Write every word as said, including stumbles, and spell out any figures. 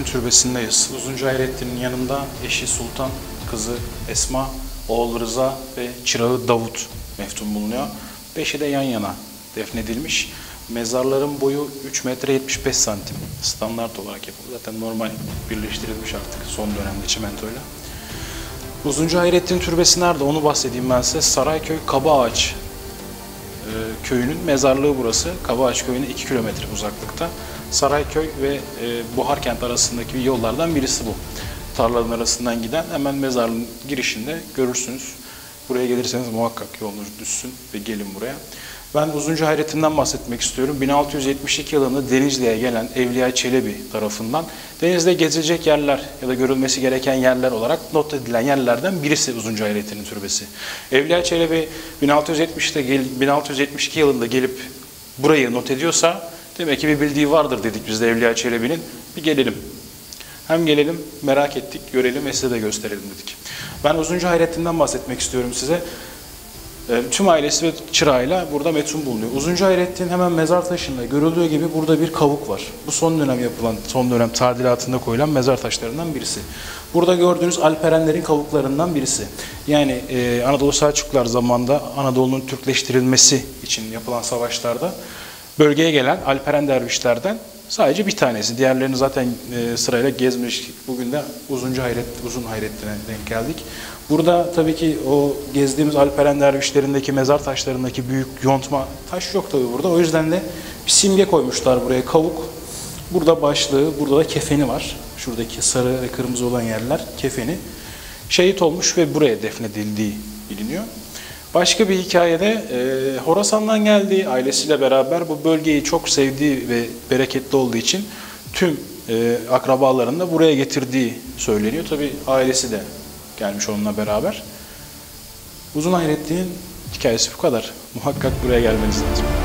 Hayrettin Türbesi'ndeyiz. Uzunca Hayrettin'in yanında eşi Sultan, kızı Esma, oğlu Rıza ve çırağı Davut meftun bulunuyor. Beşi de yan yana defnedilmiş. Mezarların boyu üç metre yetmiş beş santim. Standart olarak yapılıyor. Zaten normal birleştirilmiş artık son dönemde çimentoyla. Uzunca Hayrettin Türbesi nerede? Onu bahsedeyim ben size. Sarayköy Kabaağaç köyünün mezarlığı burası. Kabaağaç köyüne iki kilometre uzaklıkta. Sarayköy ve Buharkent arasındaki bir yollardan birisi bu. Tarlaların arasından giden hemen mezarlığın girişinde görürsünüz. Buraya gelirseniz muhakkak yolunuz düşsün ve gelin buraya. Ben Uzunca Hayrettin'den bahsetmek istiyorum. bin altı yüz yetmiş iki yılında Denizli'ye gelen Evliya Çelebi tarafından Denizli'de gezilecek yerler ya da görülmesi gereken yerler olarak not edilen yerlerden birisi Uzunca Hayrettin'in türbesi. Evliya Çelebi bin altı yüz yetmişte bin altı yüz yetmiş iki yılında gelip burayı not ediyorsa demek ki bir bildiği vardır dedik biz de Evliya Çelebi'nin. Bir gelelim. Hem gelelim, merak ettik, görelim ve size de gösterelim dedik. Ben Uzunca Hayrettin'den bahsetmek istiyorum size. Tüm ailesi ve çırağıyla burada metun bulunuyor. Uzunca Hayrettin hemen mezar taşında görüldüğü gibi burada bir kavuk var. Bu son dönem yapılan, son dönem tadilatında koyulan mezar taşlarından birisi. Burada gördüğünüz alperenlerin kavuklarından birisi. Yani e, Anadolu Selçuklar zamanında Anadolu'nun Türkleştirilmesi için yapılan savaşlarda bölgeye gelen alperen dervişlerden sadece bir tanesi. Diğerlerini zaten e, sırayla gezmiş. Bugün de Uzunca Hayret, Uzun Hayrettin'e denk geldik. Burada tabii ki o gezdiğimiz alperen dervişlerindeki mezar taşlarındaki büyük yontma taş yok tabii burada. O yüzden de bir simge koymuşlar buraya, kavuk. Burada başlığı, burada da kefeni var. Şuradaki sarı ve kırmızı olan yerler kefeni. Şehit olmuş ve buraya defnedildiği biliniyor. Başka bir hikayede e, Horasan'dan geldiği, ailesiyle beraber bu bölgeyi çok sevdiği ve bereketli olduğu için tüm e, akrabalarını da buraya getirdiği söyleniyor. Tabii ailesi de gelmiş onunla beraber. Uzun Hayrettin'in hikayesi bu kadar. Muhakkak buraya gelmeniz lazım.